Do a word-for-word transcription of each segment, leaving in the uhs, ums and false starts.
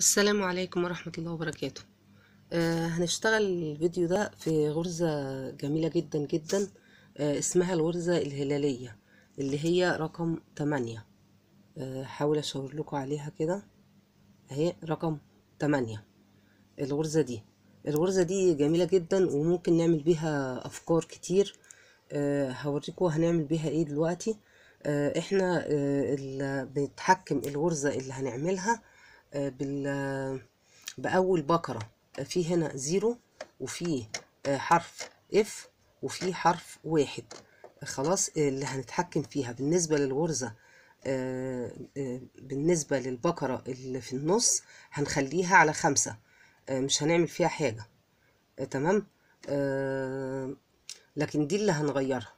السلام عليكم ورحمة الله وبركاته. آه هنشتغل الفيديو ده في غرزة جميلة جدا جدا، آه اسمها الغرزة الهلالية اللي هي رقم تمانية. آه حاول اشاور لكم عليها كده اهي، رقم تمانية. الغرزة دي الغرزة دي جميلة جدا وممكن نعمل بيها افكار كتير. آه هوريكم هنعمل بيها ايه دلوقتي. آه احنا آه اللي بنتحكم الغرزة اللي هنعملها بال باول بكره، في هنا زيرو وفي حرف اف وفي حرف واحد، خلاص اللي هنتحكم فيها. بالنسبه للغرزه بالنسبه للبكره اللي في النص هنخليها على خمسة، مش هنعمل فيها حاجه، تمام. لكن دي اللي هنغيرها.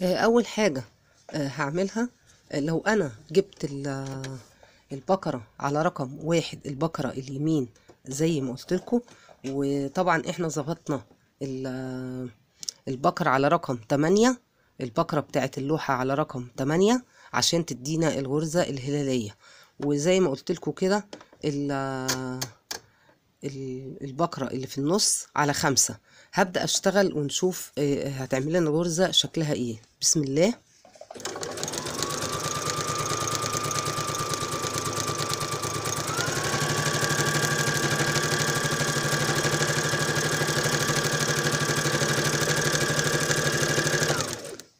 اول حاجه هعملها، لو انا جبت ال البكرة على رقم واحد، البكرة اليمين زي ما قلت لكم، وطبعا احنا ظبطنا البكرة على رقم تمانية، البكرة بتاعت اللوحة على رقم تمانية عشان تدينا الغرزة الهلالية. وزي ما قلت لكم كده البكرة اللي في النص على خمسة. هبدأ اشتغل ونشوف هتعمل لنا غرزة شكلها ايه. بسم الله.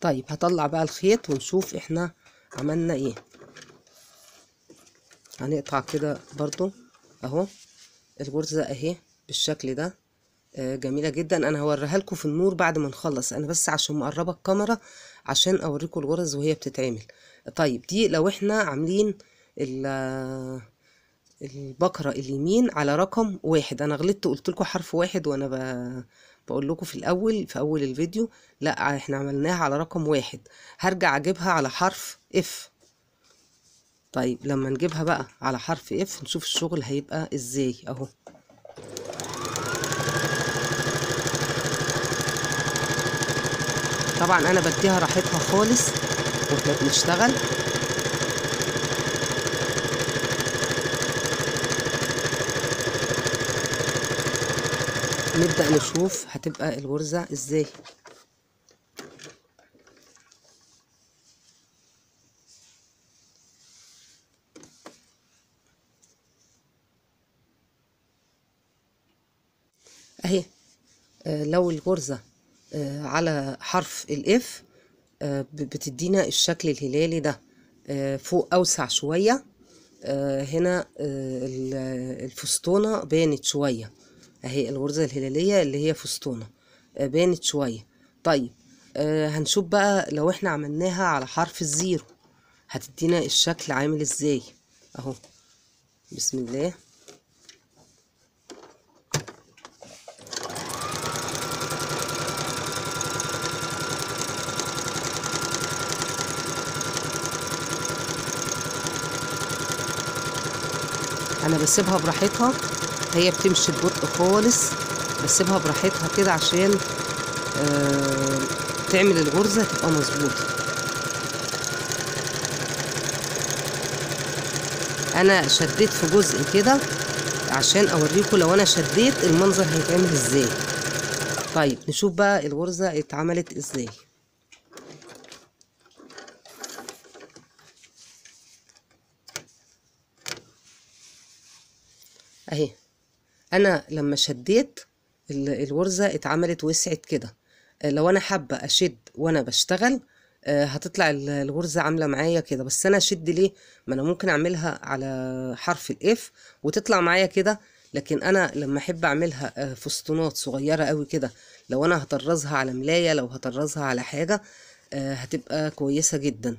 طيب هطلع بقى الخيط ونشوف احنا عملنا ايه. هنقطع كده برضو اهو الغرزة اهي بالشكل ده. آه جميلة جدا. انا هوريها لكم في النور بعد ما نخلص، انا بس عشان مقربة الكاميرا عشان اوريكم الغرز وهي بتتعمل. طيب دي لو احنا عاملين البكرة اليمين على رقم واحد. انا غلطت قلت لكم حرف واحد وانا ب... بقول لكم في الاول في اول الفيديو، لا احنا عملناها على رقم واحد، هرجع اجيبها على حرف اف. طيب لما نجيبها بقى على حرف اف نشوف الشغل هيبقى ازاي اهو. طبعا انا بديها راحتها خالص واحنا بنشتغل. نبدأ نشوف هتبقى الغرزة ازاي. اهي لو الغرزة على حرف الاف بتدينا الشكل الهلالي ده، فوق اوسع شوية، هنا الفستونة بانت شوية اهي، الغرزة الهلالية اللي هي فستونة بانت شوية. طيب آه هنشوف بقى لو احنا عملناها على حرف الزيرو هتدينا الشكل عامل ازاي اهو. بسم الله. انا بسيبها براحتها، هي بتمشي ببطء خالص، بسيبها براحتها كده عشان آه تعمل الغرزة تبقى مظبوطة. انا شديت في جزء كده عشان اوريكم لو انا شديت المنظر هيتعمل ازاي. طيب نشوف بقى الغرزة اتعملت ازاي. اهي انا لما شديت الغرزه اتعملت وسعت كده. لو انا حابه اشد وانا بشتغل هتطلع الغرزه عامله معايا كده، بس انا اشد ليه؟ ما انا ممكن اعملها على حرف الاف وتطلع معايا كده، لكن انا لما احب اعملها فستونات صغيره قوي كده، لو انا هطرزها على ملايه، لو هطرزها على حاجه هتبقى كويسه جدا،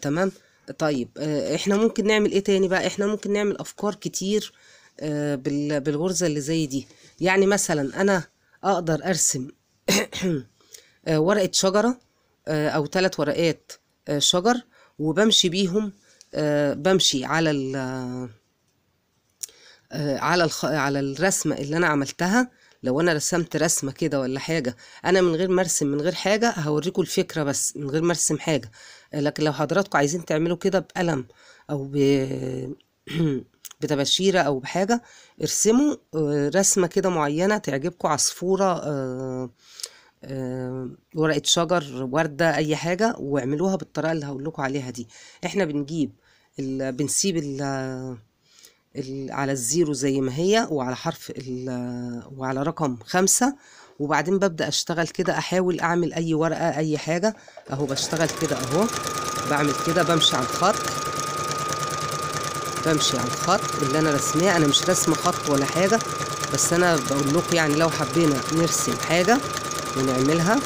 تمام. طيب احنا ممكن نعمل ايه تاني بقى؟ احنا ممكن نعمل افكار كتير بالغرزة اللي زي دي. يعني مثلا انا اقدر ارسم ورقة شجرة او ثلاث ورقات شجر، وبمشي بيهم، بمشي على ال على على الرسمة اللي انا عملتها. لو انا رسمت رسمة كده ولا حاجة، انا من غير ما ارسم، من غير حاجة، هوريكم الفكرة بس من غير ما ارسم حاجة. لكن لو حضراتكم عايزين تعملوا كده بقلم او ب بتبشيرة او بحاجة، ارسموا رسمة كده معينة تعجبكم، عصفورة، ورقة شجر، وردة، اي حاجة، واعملوها بالطريقة اللي هقولكوا عليها دي. احنا بنجيب ال... بنسيب ال... ال... على الزيرو زي ما هي، وعلى حرف ال... وعلى رقم خمسة، وبعدين ببدأ اشتغل كده، احاول اعمل اي ورقة اي حاجة. اهو بشتغل كده، اهو بعمل كده، بمشي على الخط، بمشي على الخط اللي انا رسماه. انا مش رسمه خط ولا حاجه، بس انا بقول لكم يعني لو حبينا نرسم حاجه ونعملها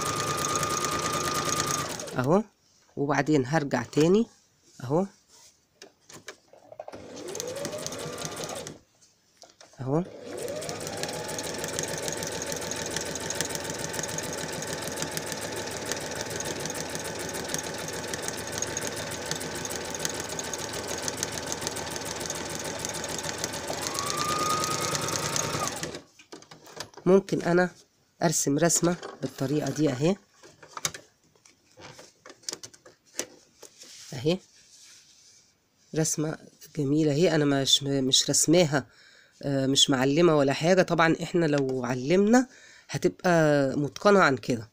اهو. وبعدين هرجع تاني اهو اهو ممكن انا ارسم رسمة بالطريقة دي اهي اهي رسمة جميلة اهي. انا مش مش رسماها، مش معلمة ولا حاجة. طبعا احنا لو علمنا هتبقى متقنة عن كده،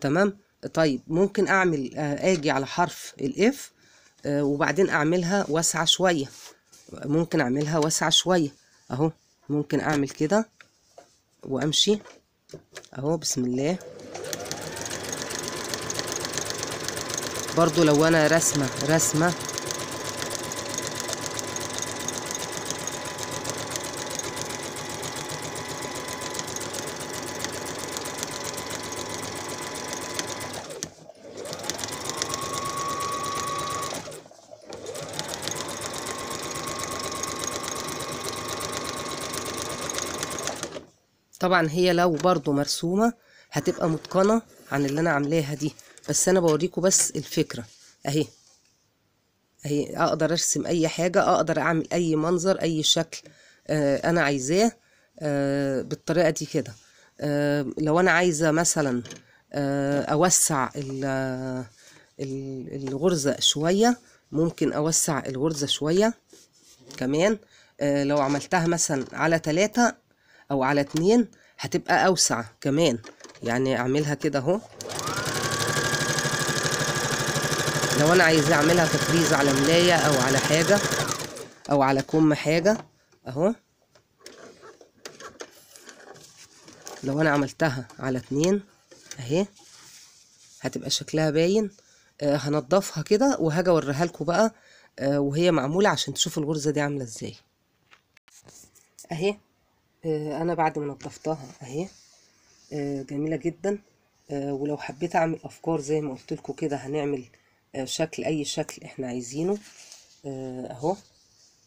تمام. طيب ممكن اعمل اجي على حرف الاف وبعدين اعملها واسعة شوية، ممكن اعملها واسعة شوية اهو. ممكن اعمل كده وامشي اهو، بسم الله. برضو لو انا رسمه رسمه طبعا هي لو برضو مرسومة هتبقى متقنة عن اللي انا عاملاها دي، بس انا بوريكم بس الفكرة اهي اهي. اقدر ارسم اي حاجة، اقدر اعمل اي منظر، اي شكل آه انا عايزاه آه بالطريقة دي كده. آه لو انا عايزة مثلا آه اوسع الغرزة شوية، ممكن اوسع الغرزة شوية كمان. آه لو عملتها مثلا على تلاتة او على اتنين هتبقى اوسع كمان، يعني اعملها كده اهو. لو انا عايزه اعملها تفريز على ملايه او على حاجه او على كم حاجه اهو. لو انا عملتها على اتنين اهي هتبقى شكلها باين. آه هنضفها كده وهاجي اوريها لكم بقى آه وهي معموله، عشان تشوفوا الغرزه دي عامله ازاي اهي. انا بعد ما نضفتها اهي جميله جدا. ولو حبيت اعمل افكار زي ما قلت لكم كده، هنعمل شكل، اي شكل احنا عايزينه اهو.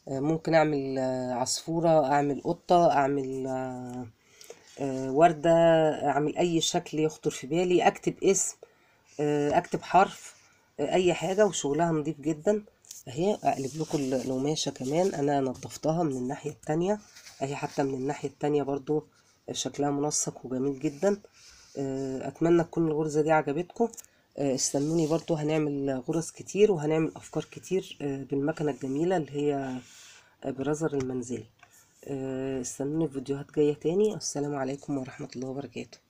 ممكن اعمل عصفوره، اعمل قطه، اعمل ورده، اعمل اي شكل يخطر في بالي، اكتب اسم، اكتب حرف، اي حاجه. وشغلها نضيف جدا اهي. اقلب لكم القماشه كمان، انا نضفتها من الناحيه التانيه اهي، حتى من الناحيه التانيه برضو شكلها منسق وجميل جدا. اتمنى تكون الغرزه دي عجبتكم. استنوني برضو، هنعمل غرز كتير وهنعمل افكار كتير بالمكنه الجميله اللي هي برازر المنزلي. استنوني في فيديوهات جايه تاني. السلام عليكم ورحمه الله وبركاته.